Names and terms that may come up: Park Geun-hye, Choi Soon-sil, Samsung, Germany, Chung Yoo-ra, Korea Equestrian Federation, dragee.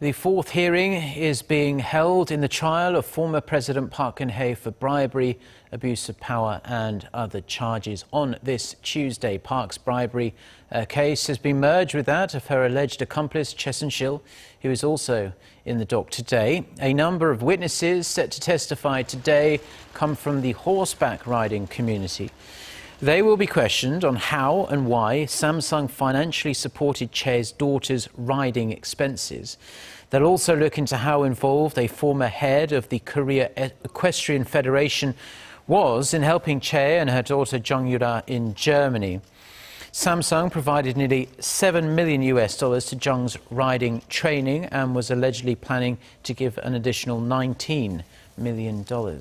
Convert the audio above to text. The fourth hearing is being held in the trial of former President Park Geun-hye for bribery, abuse of power and other charges. On this Tuesday, Park's bribery case has been merged with that of her alleged accomplice, Choi Soon-sil, who is also in the dock today. A number of witnesses set to testify today come from the horseback riding community. They will be questioned on how and why Samsung financially supported Choi's daughter's riding expenses. They'll also look into how involved a former head of the Korea Equestrian Federation was in helping Choi and her daughter Chung Yoo-ra in Germany. Samsung provided nearly $7 million US to Chung's riding training and was allegedly planning to give an additional $19 million.